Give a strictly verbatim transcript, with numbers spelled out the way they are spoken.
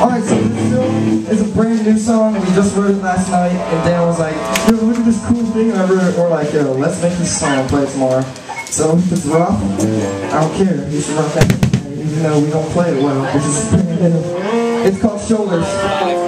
Alright, so this song is a brand new song. We just wrote it last night, and Dan was like, yo, look at this cool thing I wrote. Or like, yo, let's make this song and play it tomorrow. So if it's rough, I don't care. It's rough, even though we don't play it well. It's just brand new. It's called Shoulders.